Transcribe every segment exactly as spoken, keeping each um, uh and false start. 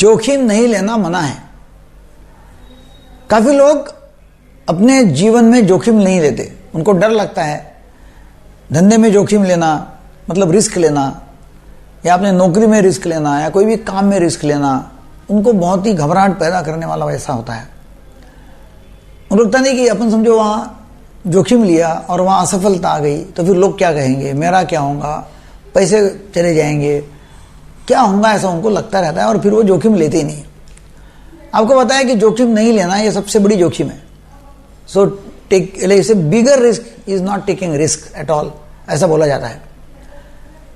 जोखिम नहीं लेना मना है। काफ़ी लोग अपने जीवन में जोखिम नहीं लेते, उनको डर लगता है। धंधे में जोखिम लेना मतलब रिस्क लेना, या अपने नौकरी में रिस्क लेना, या कोई भी काम में रिस्क लेना उनको बहुत ही घबराहट पैदा करने वाला वैसा होता है। उनको लगता नहीं कि अपन समझो वहाँ जोखिम लिया और वहाँ असफलता आ गई तो फिर लोग क्या कहेंगे, मेरा क्या होगा, पैसे चले जाएंगे, क्या होगा, ऐसा उनको लगता रहता है और फिर वो जोखिम लेते ही नहीं। आपको पता है कि जोखिम नहीं लेना ये सबसे बड़ी जोखिम है। सो टेक इसे bigger risk is not taking risk at all, ऐसा बोला जाता है।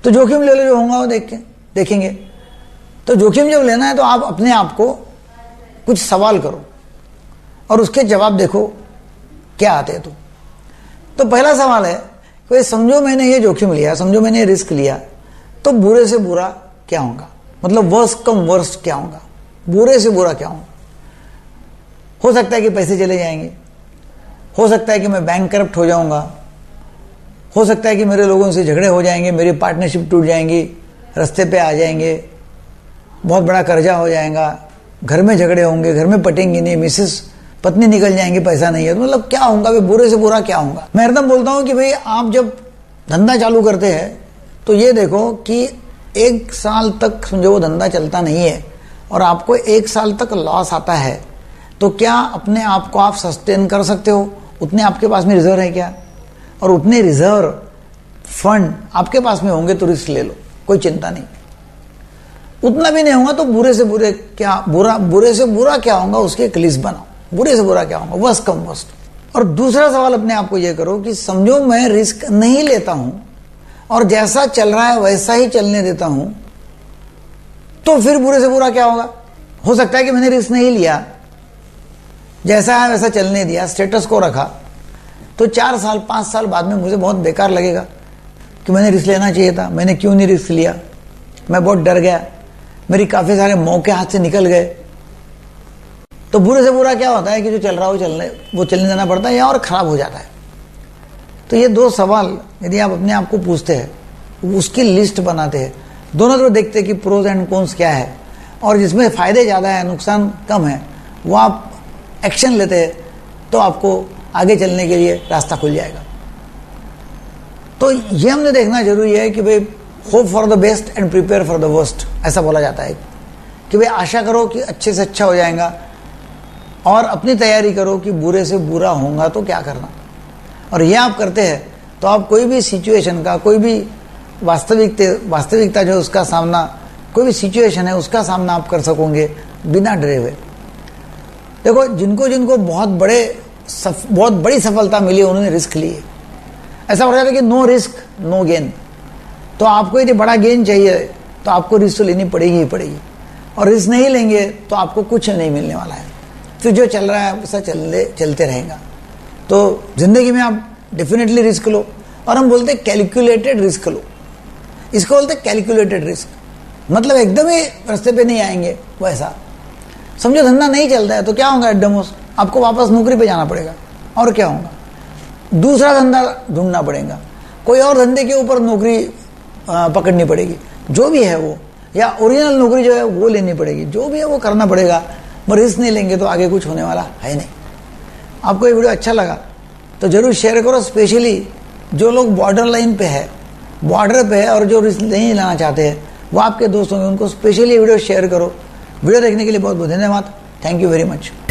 तो जोखिम ले लो, जो होगा वो देख के देखेंगे। तो जोखिम जब लेना है तो आप अपने आप को कुछ सवाल करो और उसके जवाब देखो क्या आते हैं। तो तो पहला सवाल है कि समझो मैंने ये जोखिम लिया, समझो मैंने ये रिस्क लिया, तो बुरे से बुरा क्या होगा, मतलब वर्स कम वर्स क्या होगा, बुरे से बुरा क्या होगा। हो सकता है कि पैसे चले जाएंगे, हो सकता है कि मैं बैंकक्रप्ट हो जाऊंगा, हो सकता है कि मेरे लोगों से झगड़े हो जाएंगे, मेरी पार्टनरशिप टूट जाएंगी, रास्ते पे आ जाएंगे, बहुत बड़ा कर्जा हो जाएगा, घर में झगड़े होंगे, घर में पटेंगे नहीं, मिसेस पत्नी निकल जाएंगे, पैसा नहीं है, तो मतलब क्या होगा, भाई बुरे से बुरा क्या होगा। मैं हरदम बोलता हूँ कि भाई आप जब धंधा चालू करते हैं तो ये देखो कि एक साल तक समझो वो धंधा चलता नहीं है और आपको एक साल तक लॉस आता है, तो क्या अपने आप को आप सस्टेन कर सकते हो, उतने आपके पास में रिजर्व है क्या, और उतने रिजर्व फंड आपके पास में होंगे तो रिस्क ले लो, कोई चिंता नहीं। उतना भी नहीं होगा तो बुरे से बुरे क्या बुरा बुरे से बुरा क्या होगा उसकी एक लिस्ट बनाओ, बुरे से बुरा क्या होगा, वर्स्ट कम वर्स्ट। और दूसरा सवाल अपने आप को ये करो कि समझो मैं रिस्क नहीं लेता हूँ और जैसा चल रहा है वैसा ही चलने देता हूँ, तो फिर बुरे से बुरा क्या होगा। हो सकता है कि मैंने रिस्क नहीं लिया, जैसा है वैसा चलने दिया, स्टेटस को रखा, तो चार साल पाँच साल बाद में मुझे बहुत बेकार लगेगा कि मैंने रिस्क लेना चाहिए था, मैंने क्यों नहीं रिस्क लिया, मैं बहुत डर गया, मेरी काफ़ी सारे मौके हाथ से निकल गए। तो बुरे से बुरा क्या होता है कि जो चल रहा हो चलने वो चलने देना पड़ता है या और ख़राब हो जाता है। तो ये दो सवाल यदि आप अपने आप को पूछते हैं, उसकी लिस्ट बनाते हैं, दोनों तरफ देखते हैं कि प्रोज एंड कॉन्स क्या है, और जिसमें फ़ायदे ज़्यादा है नुकसान कम है वो आप एक्शन लेते हैं, तो आपको आगे चलने के लिए रास्ता खुल जाएगा। तो ये हमने देखना जरूरी है कि भाई hope for the best and prepare for the worst, ऐसा बोला जाता है कि भाई आशा करो कि अच्छे से अच्छा हो जाएगा और अपनी तैयारी करो कि बुरे से बुरा होगा तो क्या करना। और यह आप करते हैं तो आप कोई भी सिचुएशन का, कोई भी वास्तविक वास्तविकता जो उसका सामना, कोई भी सिचुएशन है उसका सामना आप कर सकोगे बिना डरे हुए। देखो जिनको जिनको बहुत बड़े सफ, बहुत बड़ी सफलता मिली उन्होंने रिस्क लिए, ऐसा बोला जाता है कि नो रिस्क नो गेन। तो आपको यदि बड़ा गेन चाहिए तो आपको रिस्क तो लेनी पड़ेगी ही पड़ेगी, और रिस्क नहीं लेंगे तो आपको कुछ नहीं मिलने वाला है, फिर जो चल रहा है वैसा चलते चलते रहेगा। तो ज़िंदगी में आप डेफिनेटली रिस्क लो, और हम बोलते हैं कैलकुलेटेड रिस्क लो, इसको बोलते हैं कैलकुलेटेड रिस्क, मतलब एकदम ही रास्ते पे नहीं आएंगे वैसा। समझो धंधा नहीं चलता है तो क्या होगा, एडमोस आपको वापस नौकरी पे जाना पड़ेगा और क्या होगा, दूसरा धंधा ढूंढना पड़ेगा, कोई और धंधे के ऊपर नौकरी पकड़नी पड़ेगी, जो भी है वो, या ओरिजिनल नौकरी जो है वो लेनी पड़ेगी, जो भी है वो करना पड़ेगा, पर रिस्क नहीं लेंगे तो आगे कुछ होने वाला है नहीं। आपको ये वीडियो अच्छा लगा तो ज़रूर शेयर करो, स्पेशली जो लोग बॉर्डर लाइन पे है, बॉर्डर पे है और जो रिस्क नहीं लेना चाहते हैं वो आपके दोस्त होंगे, उनको स्पेशली वीडियो शेयर करो। वीडियो देखने के लिए बहुत बहुत धन्यवाद, थैंक यू वेरी मच।